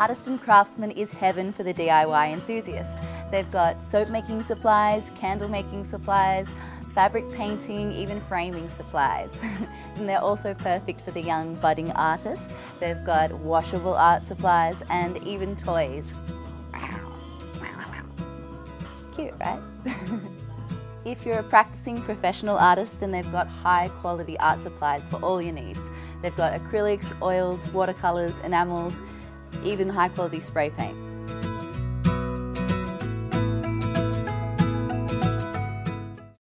Artist and Craftsman is heaven for the DIY enthusiast. They've got soap making supplies, candle making supplies, fabric painting, even framing supplies. And they're also perfect for the young budding artist. They've got washable art supplies and even toys. Cute, right? If you're a practicing professional artist, then they've got high quality art supplies for all your needs. They've got acrylics, oils, watercolors, enamels, even high quality spray paint.